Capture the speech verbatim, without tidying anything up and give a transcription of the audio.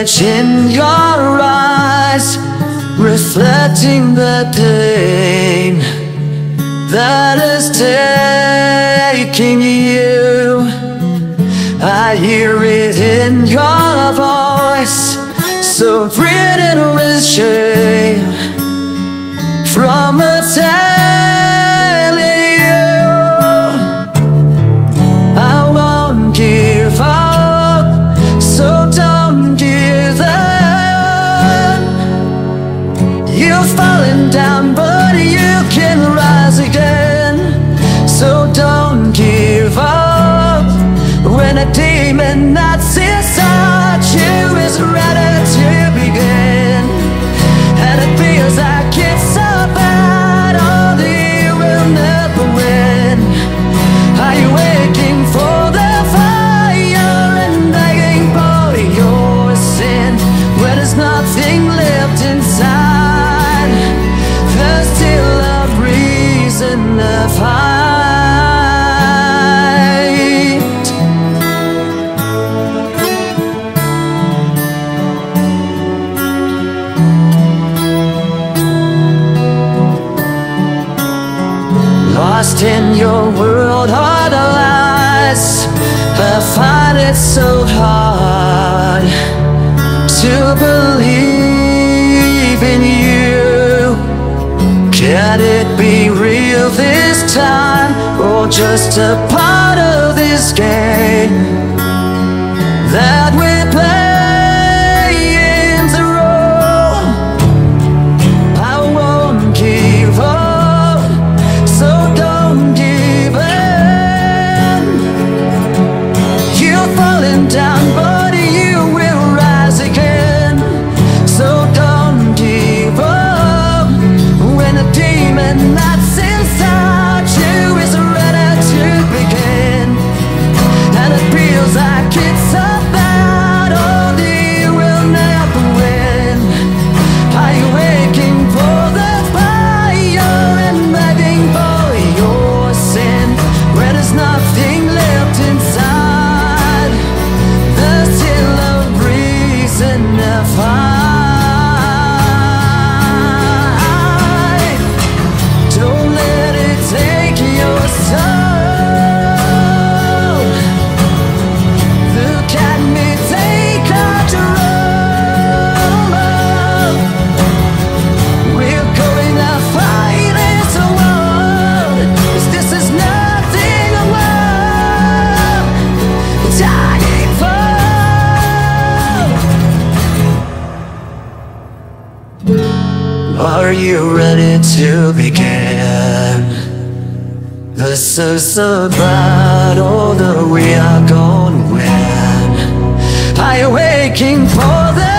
image in your eyes, reflecting the pain that is taking you. I hear it in your voice, so ridden with shame from a telling you I won't give up, so don't give up. You've fallen down, but you can rise again. So don't give up when a demon knocks inside you is ready to begin, and it feels like it's so bad, all that you will never win. Are you waiting for the fire and begging for your sin when there's nothing left inside? There's still a reason to fight. Lost in your world of lies, I find it so hard to believe in you. Can it be real this time, or just a part of this game that we play in the role? I won't give up, so don't down, but you will rise again. So don't give up when a demon that's inside you is ready to begin, and it feels like it's a battle that you will never win. Are you waking for the fire and begging for your sin where there's nothing left inside? Are you ready to begin? This is the battle that we are gonna win. Are you waking for the